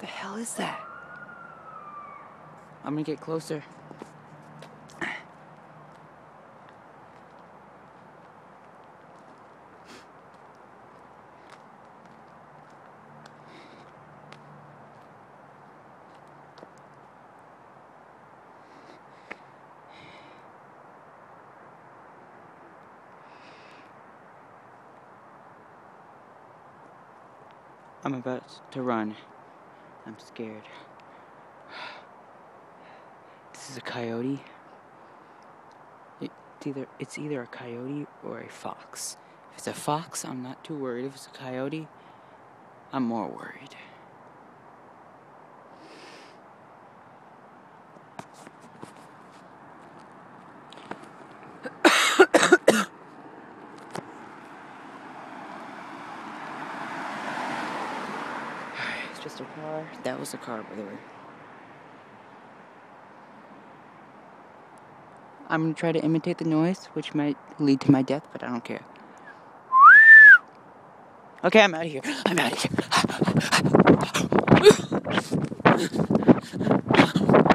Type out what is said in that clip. The hell is that? I'm gonna get closer. I'm about to run. I'm scared. This is a coyote. It's either a coyote or a fox. If it's a fox, I'm not too worried. If it's a coyote, I'm more worried. Just a car. That was a car, by the way. I'm gonna try to imitate the noise, which might lead to my death, but I don't care. Okay, I'm out of here. I'm out of here.